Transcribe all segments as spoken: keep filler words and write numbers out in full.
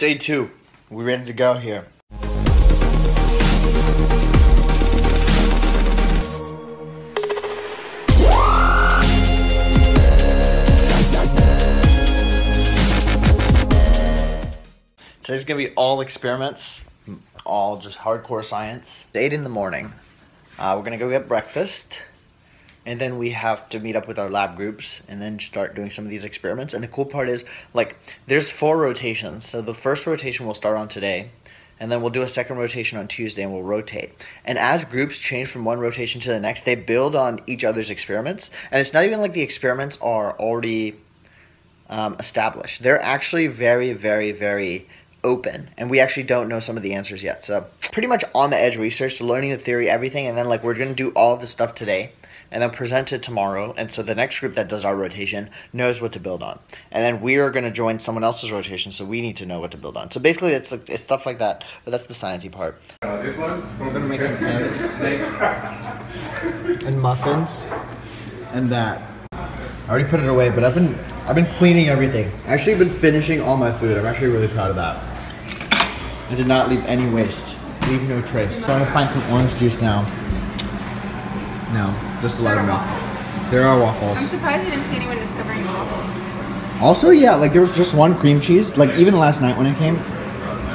Day two, we're ready to go here. Today's gonna be all experiments, all just hardcore science. It's eight in the morning. Uh, we're gonna go get breakfast, and then we have to meet up with our lab groups and then start doing some of these experiments. And the cool part is, like, there's four rotations. So the first rotation we'll start on today, and then we'll do a second rotation on Tuesday, and we'll rotate. And as groups change from one rotation to the next, they build on each other's experiments. And it's not even like the experiments are already um, established. They're actually very, very, very open, and we actually don't know some of the answers yet. So pretty much on the edge research, so learning the theory, everything, and then like we're gonna do all of this stuff today and then present it tomorrow, and so the next group that does our rotation knows what to build on, and then we are gonna join someone else's rotation, so we need to know what to build on. So basically it's like it's stuff like that, but that's the sciencey part. Uh, this one we're gonna make some eggs and muffins and that. I already put it away, but I've been I've been cleaning everything. Actually, I've been finishing all my food. I'm actually really proud of that. I did not leave any waste. Leave no trace. So I'm gonna find some orange juice now. No, just a lot of milk. There are waffles. I'm surprised I didn't see anyone discovering waffles. Also, yeah, like there was just one cream cheese. Like even last night when I came,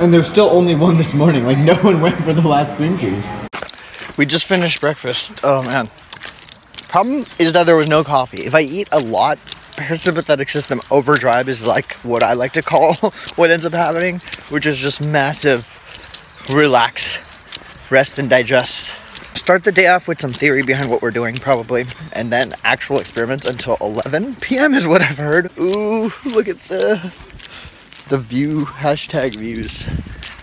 and there's still only one this morning. Like no one went for the last cream cheese. We just finished breakfast. Oh man. Problem is that there was no coffee. If I eat a lot, parasympathetic system overdrive is like what I like to call what ends up happening, which is just massive relax, rest and digest. Start the day off with some theory behind what we're doing probably, and then actual experiments until eleven p m is what I've heard. Ooh, look at the the view, hashtag views.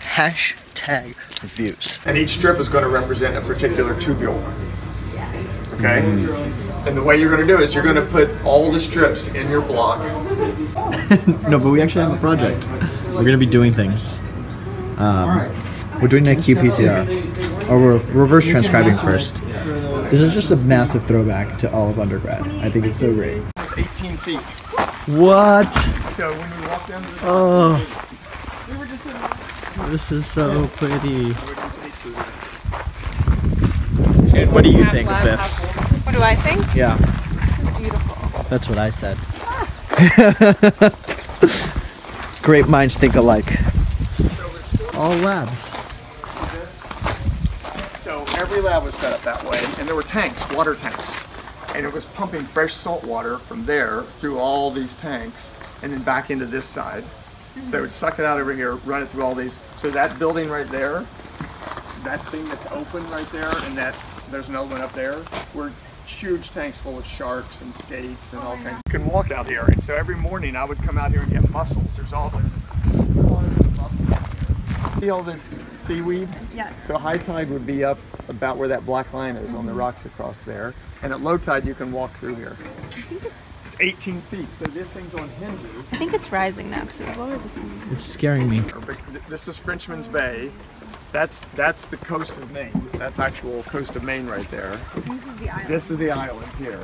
Hashtag views. And each strip is going to represent a particular tubule. Okay? Mm. And the way you're going to do it is you're going to put all the strips in your block. No, but we actually have a project. We're going to be doing things. Um, we're doing a Q P C R. Or we're reverse transcribing first. This is just a massive throwback to all of undergrad. I think it's so great. eighteen feet. What? So when we walked down to the oh. We were just in this is so pretty. Dude, what do you think of this? What do I think? Yeah. This is beautiful. That's what I said. Ah. Great minds think alike. All labs. So every lab was set up that way, and there were tanks, water tanks. And it was pumping fresh salt water from there through all these tanks and then back into this side. So they would suck it out over here, run it through all these. So that building right there, that thing that's open right there, and that there's another one up there. We're huge tanks full of sharks and skates and all kinds. You can walk out here, and so every morning I would come out here and get mussels. There's all the see all this seaweed. Yes. So high tide would be up about where that black line is mm-hmm. on the rocks across there, and at low tide you can walk through here. I think it's it's eighteen feet. So this thing's on hinges. I think it's rising now because it was lower this morning. It's scaring me. This is Frenchman's Bay. That's that's the coast of Maine. That's actual coast of Maine right there. This is the island. This is the island here,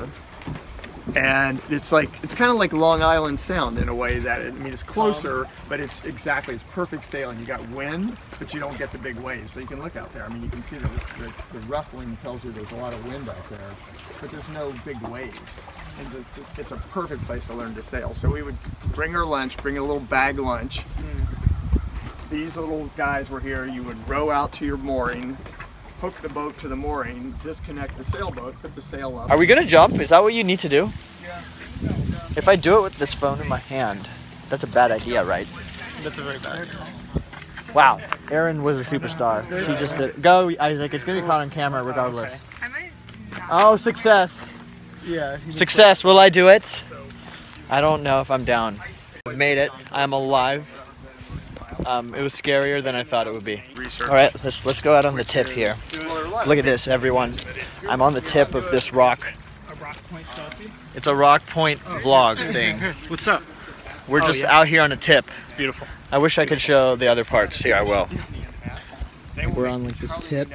and it's like it's kind of like Long Island Sound in a way that it, I mean it's closer, but it's exactly it's perfect sailing. You got wind, but you don't get the big waves, so you can look out there. I mean you can see the the, the ruffling tells you there's a lot of wind out there, but there's no big waves. And it's a, it's a perfect place to learn to sail. So we would bring her lunch, bring a little bag lunch. Mm. These little guys were here, you would row out to your mooring, hook the boat to the mooring, disconnect the sailboat, put the sail up. Are we gonna jump? Is that what you need to do? Yeah. If I do it with this phone in my hand, that's a bad idea, right? That's a very bad idea. Wow, Aaron was a superstar. She just did. Go, Isaac, it's gonna be caught on camera regardless. Oh, success. Yeah. Success, will I do it? I don't know if I'm down. Made it, I'm alive. Um, it was scarier than I thought it would be. Research. All right, let's let's go out on the tip here. Look at this, everyone. I'm on the tip of this rock. A rock point selfie? It's a rock point vlog thing. What's up? We're just oh, yeah. out here on a tip. It's beautiful. I wish I could show the other parts. Here, I will. We're on like this tip.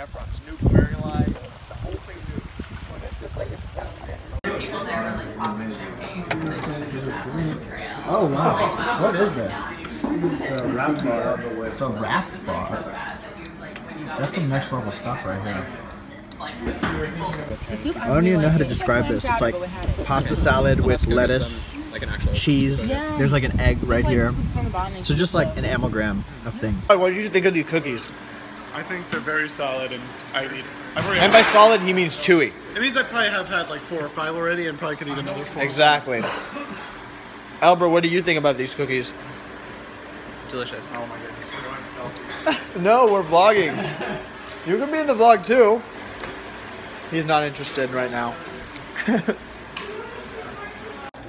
Oh wow, what is this? It's a rap bar. It's a rap bar. That's some next level stuff right here. I don't even know how to describe this. It's like pasta salad with lettuce, cheese. There's like an egg right here. So just like an amalgam of things. What did you think of these cookies? I think they're very solid, and I eat. And by solid, he means chewy. It means I probably have had like four or five already, and probably could eat another four. Exactly. Albert, what do you think about these cookies? Delicious. Oh my goodness, we're going selfies. No, we're vlogging. You can be in the vlog too. He's not interested right now.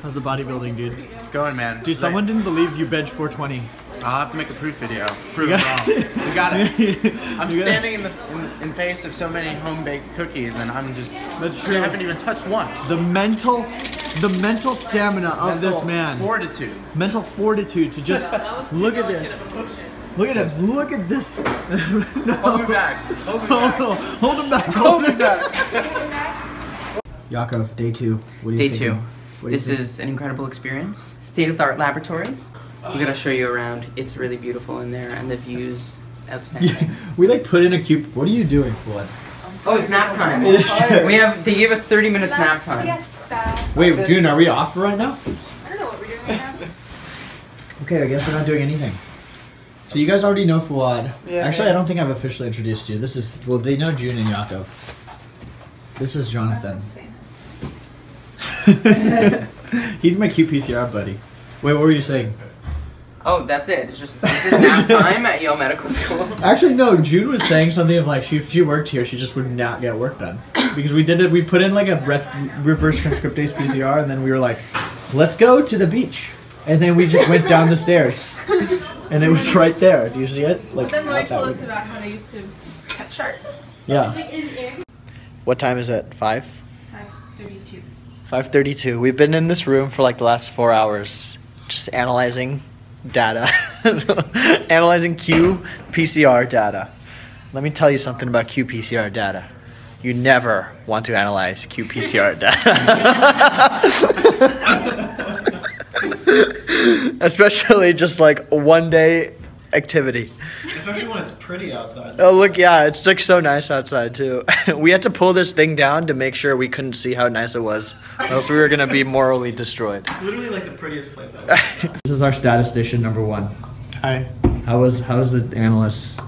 How's the bodybuilding, dude? It's going, man. Dude, someone didn't believe you bench four twenty. I'll have to make a proof video. Prove it wrong. We got it. I'm standing in the in, in face of so many home-baked cookies, and I'm just. That's true. I haven't even touched one. The mental, the mental stamina of mental this man. Fortitude. Mental fortitude to just look at this. Look at him. Look at this. No. Hold me back. Hold me back. Oh, hold him back. Hold him back. Yaakov, day two. What do you day two. What this you is an incredible experience. State-of-the-art laboratories. We're gonna show you around. It's really beautiful in there, and the view's outstanding. Yeah, we like put in a cube. What are you doing? What? Oh, it's nap time. We have. They gave us thirty minutes nap time. Wait, June, are we off right now? I don't know what we're doing right now. Okay, I guess we're not doing anything. So you guys already know Fuad. Yeah, Actually, yeah. I don't think I've officially introduced you. This is, well, they know June and Yaakov. This is Jonathan. He's my Q P C R buddy. Wait, what were you saying? Oh, that's it. It's just, this is nap time at Yale Medical School. Actually, no, June was saying something of like, she, if she worked here, she just would not get work done. Because we did it, we put in like a ref, reverse transcriptase P C R, and then we were like, let's go to the beach. And then we just went down the stairs. And it was right there. Do you see it? Like, but then Lloyd told us about how they used to cut sharks. Yeah. What time is it? Five? five thirty-two. five thirty-two. We've been in this room for like the last four hours, just analyzing data. Analyzing Q P C R data. Let me tell you something about Q P C R data. You never want to analyze Q P C R data. Especially just like one day activity. Especially when it's pretty outside. Oh look, yeah, it's like so nice outside too. We had to pull this thing down to make sure we couldn't see how nice it was, or else we were gonna be morally destroyed. It's literally like the prettiest place ever. This is our statistician number one. Hi. How was how's the analyst?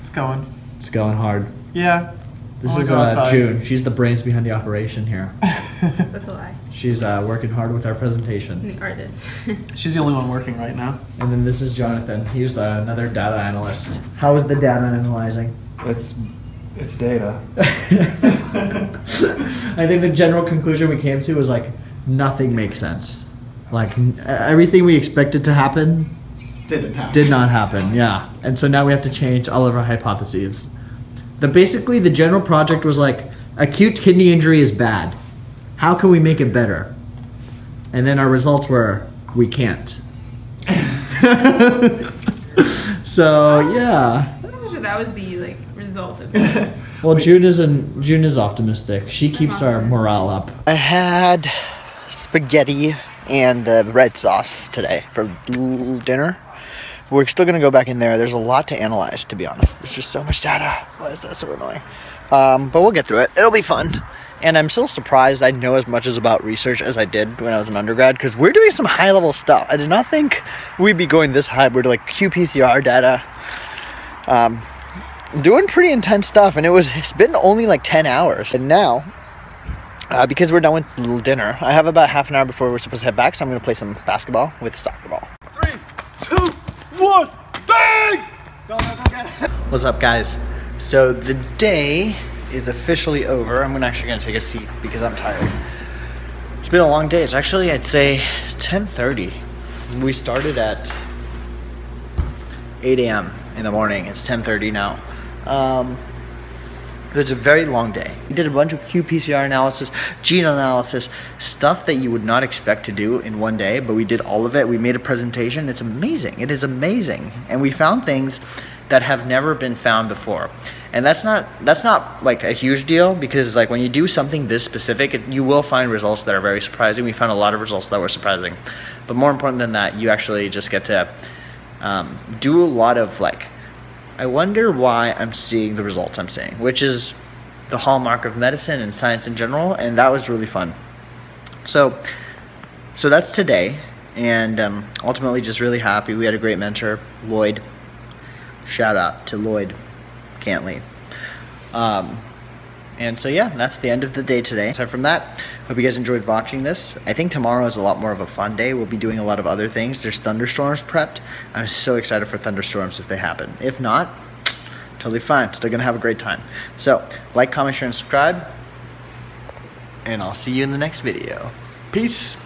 It's going. It's going hard. Yeah. This I'll is uh, June. She's the brains behind the operation here. That's a lie. She's uh, working hard with our presentation. An artist. She's the only one working right now. And then this is Jonathan. He's uh, another data analyst. How is the data analyzing? It's, it's data. I think the general conclusion we came to was like nothing makes sense. Like everything we expected to happen didn't happen. Did not happen. Yeah. And so now we have to change all of our hypotheses. The, basically, the general project was like, acute kidney injury is bad. How can we make it better? And then our results were, we can't. So, yeah. I wasn't sure that was the like result of this. Well, June is, an, June is optimistic. She keeps our morale up. I had spaghetti and uh, red sauce today for dinner. We're still going to go back in there. There's a lot to analyze, to be honest. There's just so much data. Why is that so annoying? Um, but we'll get through it. It'll be fun. And I'm still surprised I know as much as about research as I did when I was an undergrad, because we're doing some high-level stuff. I did not think we'd be going this high. We're doing like Q P C R data. Um, doing pretty intense stuff, and it was, it's been only like ten hours. And now, uh, because we're done with dinner, I have about half an hour before we're supposed to head back, so I'm going to play some basketball with a soccer ball. Three, two, One bang! Go, go, go, get it. What's up, guys? So the day is officially over. I'm actually gonna take a seat because I'm tired. It's been a long day. It's actually, I'd say, ten thirty. We started at eight A M in the morning. It's ten thirty now. Um, it's a very long day. We did a bunch of Q P C R analysis, gene analysis, stuff that you would not expect to do in one day, but we did all of it. We made a presentation. It's amazing. It is amazing. And we found things that have never been found before. And that's not that's not like a huge deal, because like when you do something this specific, it, you will find results that are very surprising. We found a lot of results that were surprising. But more important than that, you actually just get to um, do a lot of like, I wonder why I'm seeing the results I'm seeing, which is the hallmark of medicine and science in general, and that was really fun. So, so that's today, and um, ultimately just really happy. We had a great mentor, Lloyd. Shout out to Lloyd Cantley. Um, and so yeah, that's the end of the day today. So from that, hope you guys enjoyed watching this. I think tomorrow is a lot more of a fun day. We'll be doing a lot of other things. There's thunderstorms prepped. I'm so excited for thunderstorms if they happen. If not, totally fine. Still gonna have a great time. So like, comment, share, and subscribe. And I'll see you in the next video. Peace.